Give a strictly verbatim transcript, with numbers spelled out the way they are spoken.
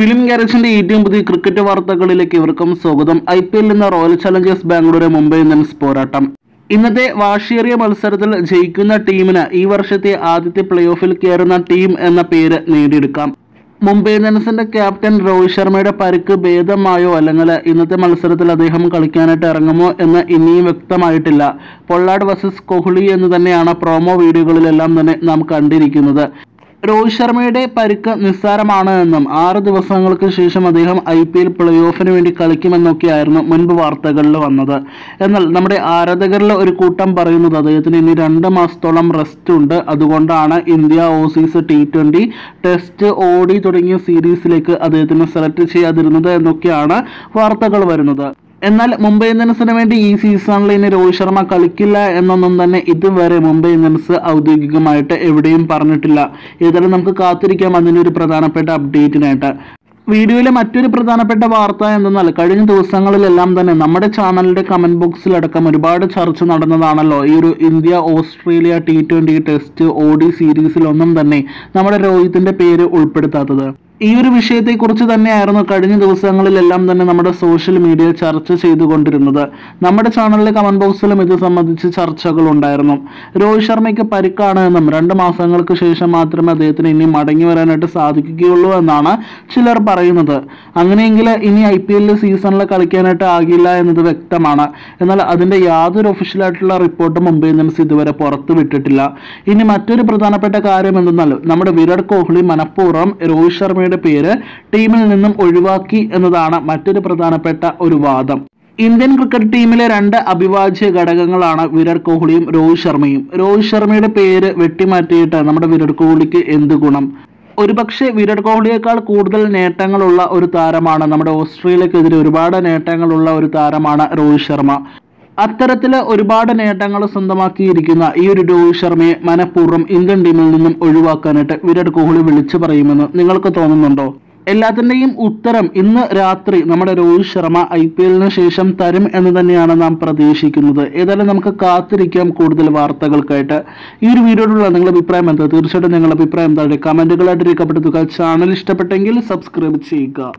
Film ഗാരേജിന്റെ ഏറ്റവും പുതിയ cricket വാർത്തകളിലേക്ക് ഇവർക്കും സ്വാഗതം. ഐ പി എല്ലിൽ റോയൽ ചലഞ്ചേഴ്സ് ബാംഗ്ലൂരെ മുംബൈ ഇന്ത്യൻസ് പോരാട്ടം. ഇന്നത്തെ വാശിയേറിയ മത്സരത്തിൽ ജയിക്കുന്ന ടീമിന് ഈ വർഷത്തെ ആദ്യത്തെ പ്ലേ ഓഫിൽ കയറുന്ന ടീം എന്ന പേര് നേടിയെടുക്കാം. മുംബൈ ഇന്ത്യൻസിന്റെ ക്യാപ്റ്റൻ രോഹിത് ശർമ്മയുടെ പരിക്ക് ഭേദമായോ അല്ലെങ്കിൽ ഇന്നത്തെ മത്സരത്തിൽ അദ്ദേഹം കളിക്കാനായിട്ട് ഇറങ്ങുമോ എന്ന് ഇനിയും വ്യക്തമായിട്ടില്ല. പൊള്ളാഡ് വേഴ്സസ് കോഹ്ലി എന്ന് തന്നെയാണ് പ്രോമോ വീഡിയോകളിലെല്ലാം തന്നെ നാം കണ്ടിരിക്കുന്നത്. രോഹിത് ശർമ്മയുടെ പരിക്ക് നിസ്സാരമാണ് എന്നും ആറ് ദിവസങ്ങൾക്ക് ശേഷം അദ്ദേഹം ഐ പി എൽ പ്ലേ ഓഫിന് വേണ്ടി കളിക്കുമെന്നൊക്കെയായിരുന്നു മുൻപ് വാർത്തകളിൽ വന്നത്. എന്നാൽ നമ്മുടെ ആരാധകരിലെ ഒരു കൂട്ടം പറയുന്നത് അദ്ദേഹത്തിന് ഇനി രണ്ട് മാസത്തോളം റെസ്റ്റ് ഉണ്ട്, അതുകൊണ്ടാണ് India Aussies T twenty test ODI തുടങ്ങിയ സീരീസിലേക്ക് അദ്ദേഹത്തിന് സെലക്ട് ചെയ്യാതിരുന്നത് എന്നൊക്കെയാണ് വാർത്തകൾ വരുന്നത്. എന്നാൽ മുംബൈ ഇന്ത്യൻസിന് വേണ്ടി ഈ സീസണിൽ ഇനി രോഹിത് ശർമ്മ കളിക്കില്ല എന്നൊന്നും തന്നെ ഇതുവരെ മുംബൈ ഇന്ത്യൻസ് ഔദ്യോഗികമായിട്ട് എവിടെയും പറഞ്ഞിട്ടില്ല. ഏതായാലും നമുക്ക് കാത്തിരിക്കാം അതിനൊരു പ്രധാനപ്പെട്ട അപ്ഡേറ്റിനായിട്ട്. വീഡിയോയിലെ മറ്റൊരു പ്രധാനപ്പെട്ട വാർത്ത എന്തെന്നാൽ, കഴിഞ്ഞ ദിവസങ്ങളിലെല്ലാം തന്നെ നമ്മുടെ ചാനലിൻ്റെ കമൻറ്റ് ബോക്സിലടക്കം ഒരുപാട് ചർച്ച നടന്നതാണല്ലോ ഈ ഒരു India Australia T twenty test ODI സീരീസിലൊന്നും തന്നെ നമ്മുടെ രോഹിത്തിൻ്റെ പേര് ഉൾപ്പെടുത്താത്തത്. ഈ ഒരു വിഷയത്തെക്കുറിച്ച് തന്നെയായിരുന്നു കഴിഞ്ഞ ദിവസങ്ങളിലെല്ലാം തന്നെ നമ്മുടെ സോഷ്യൽ മീഡിയ ചർച്ച ചെയ്തുകൊണ്ടിരുന്നത്. നമ്മുടെ ചാനലിലെ കമൻറ്റ് ബോക്സിലും ഇത് സംബന്ധിച്ച് ചർച്ചകളുണ്ടായിരുന്നു. രോഹിത് ശർമ്മയ്ക്ക് പരിക്കാണ് എന്നും രണ്ട് മാസങ്ങൾക്ക് ശേഷം മാത്രമേ അദ്ദേഹത്തിന് ഇനി മടങ്ങി വരാനായിട്ട് സാധിക്കുകയുള്ളൂ എന്നാണ് ചിലർ പറയുന്നത്. അങ്ങനെയെങ്കിൽ ഇനി ഐ പി എല്ലിൽ സീസണിൽ കളിക്കാനായിട്ട് ആകില്ല എന്നത് വ്യക്തമാണ്. എന്നാൽ അതിൻ്റെ യാതൊരു ഒഫീഷ്യലായിട്ടുള്ള റിപ്പോർട്ട് മുംബൈ ഇന്ത്യൻസ് ഇതുവരെ പുറത്തു വിട്ടിട്ടില്ല. ഇനി മറ്റൊരു പ്രധാനപ്പെട്ട കാര്യം എന്തെന്നാൽ, നമ്മുടെ വിരാട് കോഹ്ലി മനഃപൂർവ്വം രോഹിത് ശർമ്മയുടെ പേര് ടീമിൽ നിന്നും ഒഴിവാക്കി എന്നതാണ് മറ്റൊരു പ്രധാനപ്പെട്ട ഒരു വാദം. ഇന്ത്യൻ ക്രിക്കറ്റ് ടീമിലെ രണ്ട് അഭിവാജ്യ ഘടകങ്ങളാണ് വിരാട് കോഹ്ലിയും രോഹിത് ശർമ്മയും. രോഹിത് ശർമ്മയുടെ പേര് വെട്ടിമാറ്റിയിട്ട് നമ്മുടെ വിരാട് കോഹ്ലിക്ക് എന്ത് ഗുണം? ഒരുപക്ഷെ വിരാട് കോഹ്ലിയേക്കാൾ കൂടുതൽ നേട്ടങ്ങളുള്ള ഒരു താരമാണ് നമ്മുടെ ഓസ്ട്രേലിയക്കെതിരെ ഒരുപാട് നേട്ടങ്ങളുള്ള ഒരു താരമാണ് രോഹിത് ശർമ്മ. അത്തരത്തിൽ ഒരുപാട് നേട്ടങ്ങൾ സ്വന്തമാക്കിയിരിക്കുന്ന ഈ ഒരു രോഹിത് ശർമ്മയെ മനഃപൂർവ്വം ഇന്ത്യൻ ടീമിൽ നിന്നും ഒഴിവാക്കാനായിട്ട് വിരാട് കോഹ്ലി വിളിച്ചു പറയുമെന്ന് നിങ്ങൾക്ക് തോന്നുന്നുണ്ടോ? എല്ലാത്തിൻ്റെയും ഉത്തരം ഇന്ന് രാത്രി നമ്മുടെ രോഹിത് ശർമ്മ ഐ പി എല്ലിന് ശേഷം തരും എന്ന് തന്നെയാണ് നാം പ്രതീക്ഷിക്കുന്നത്. ഏതായാലും നമുക്ക് കാത്തിരിക്കാം കൂടുതൽ വാർത്തകൾക്കായിട്ട്. ഈ ഒരു വീഡിയോയിലുള്ള നിങ്ങളുടെ അഭിപ്രായം എന്താ? തീർച്ചയായിട്ടും നിങ്ങളുടെ അഭിപ്രായം താഴെ കമൻറ്റുകളായിട്ട് രേഖപ്പെടുത്തുക. ചാനൽ ഇഷ്ടപ്പെട്ടെങ്കിൽ സബ്സ്ക്രൈബ് ചെയ്യുക.